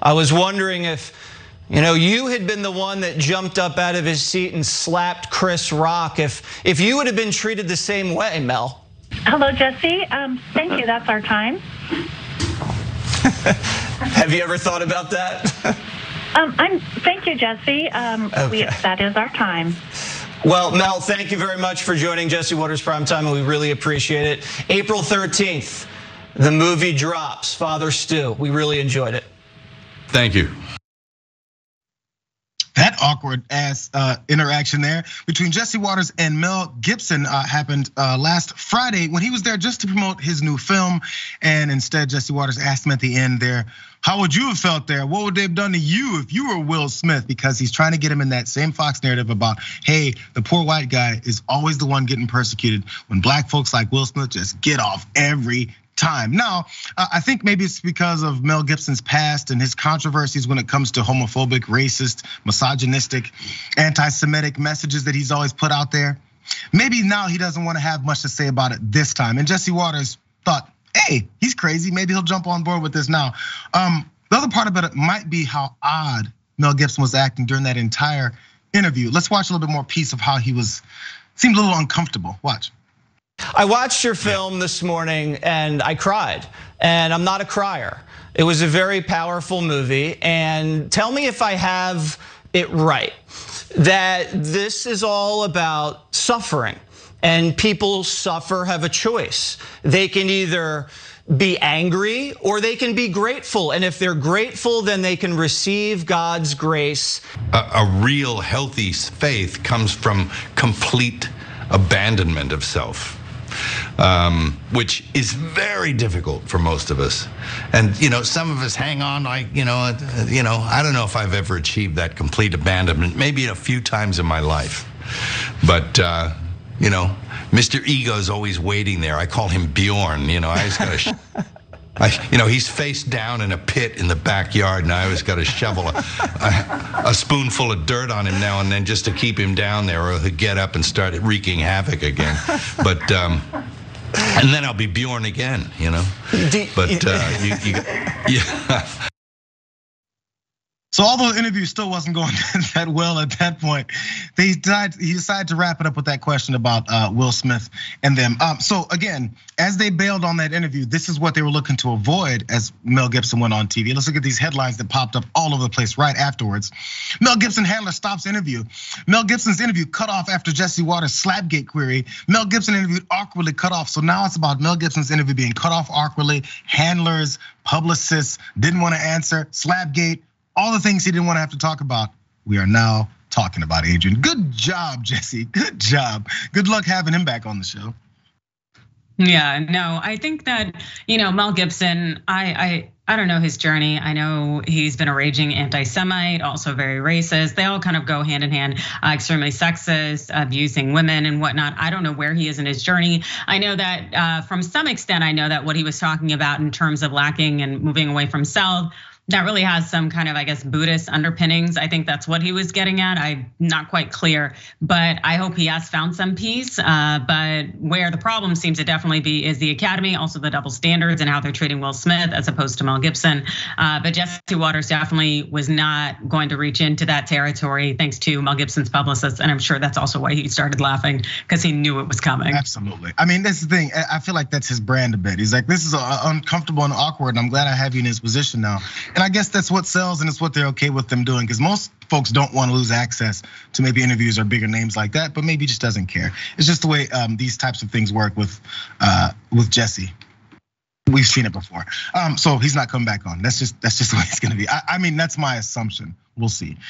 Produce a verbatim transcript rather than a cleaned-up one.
I was wondering if, you know, you had been the one that jumped up out of his seat and slapped Chris Rock. If if you would have been treated the same way, Mel. Hello, Jesse. Um, thank you. That's our time. Have you ever thought about that? um, I'm. Thank you, Jesse. Um, okay. we, that is our time. Well, Mel, thank you very much for joining Jesse Watters Primetime, and we really appreciate it. April thirteenth, the movie drops. Father Stu, we really enjoyed it. Thank you. That awkward ass uh, interaction there between Jesse Watters and Mel Gibson uh, happened uh, last Friday when he was there just to promote his new film. And instead, Jesse Watters asked him at the end there, how would you have felt there? What would they have done to you if you were Will Smith? Because he's trying to get him in that same Fox narrative about, hey, the poor white guy is always the one getting persecuted when black folks like Will Smith just get off every time. Now, I think maybe it's because of Mel Gibson's past and his controversies when it comes to homophobic, racist, misogynistic, anti-Semitic messages that he's always put out there. Maybe now he doesn't want to have much to say about it this time. And Jesse Watters thought, hey, he's crazy. Maybe he'll jump on board with this now. Um, the other part about it might be how odd Mel Gibson was acting during that entire interview. Let's watch a little bit more piece of how he was, seemed a little uncomfortable. Watch. I watched your film this morning and I cried, and I'm not a crier. It was a very powerful movie, and tell me if I have it right, that this is all about suffering, and people suffer, have a choice. They can either be angry or they can be grateful, and if they're grateful, then they can receive God's grace. A, a real healthy faith comes from complete abandonment of self. Um, which is very difficult for most of us, and you know, some of us hang on like you know, you know. I don't know if I've ever achieved that complete abandonment. Maybe a few times in my life, but uh, you know, Mister Ego's always waiting there. I call him Bjorn. You know, I just gotta, sh I, you know, he's face down in a pit in the backyard, and I always gotta shovel a, a, a spoonful of dirt on him now and then just to keep him down there, or he'll get up and start wreaking havoc again. But. Um, And then I'll be Bjorn again, you know. But uh, you, you, yeah. So although the interview still wasn't going that well at that point, they decided, he decided to wrap it up with that question about uh, Will Smith and them. Um, so again, as they bailed on that interview, this is what they were looking to avoid as Mel Gibson went on T V. Let's look at these headlines that popped up all over the place right afterwards. Mel Gibson handler stops interview. Mel Gibson's interview cut off after Jesse Watters' slapgate query. Mel Gibson interviewed awkwardly cut off. So now it's about Mel Gibson's interview being cut off awkwardly. Handlers, publicists didn't want to answer. Slapgate. All the things he didn't want to have to talk about, we are now talking about, Adrian. Good job, Jesse. Good job. Good luck having him back on the show. Yeah, no, I think that, you know, Mel Gibson, I, I, I don't know his journey. I know he's been a raging anti-Semite, also very racist. They all kind of go hand in hand, uh, extremely sexist, abusing women and whatnot. I don't know where he is in his journey. I know that uh, from some extent, I know that what he was talking about in terms of lacking and moving away from self, that really has some kind of, I guess, Buddhist underpinnings. I think that's what he was getting at. I'm not quite clear, but I hope he has found some peace. Uh, but where the problem seems to definitely be is the Academy, also the double standards and how they're treating Will Smith as opposed to Mel Gibson. Uh, but Jesse Watters definitely was not going to reach into that territory thanks to Mel Gibson's publicist. And I'm sure that's also why he started laughing, because he knew it was coming. Absolutely. I mean, that's the thing. I feel like that's his brand a bit. He's like, this is uncomfortable and awkward, and I'm glad I have you in his position now. And I guess that's what sells, and it's what they're okay with them doing, because most folks don't want to lose access to maybe interviews or bigger names like that, but maybe just doesn't care. It's just the way um, these types of things work with uh, with Jesse. We've seen it before. Um, so he's not coming back on. That's just that's just the way it's gonna be. I, I mean, that's my assumption. We'll see.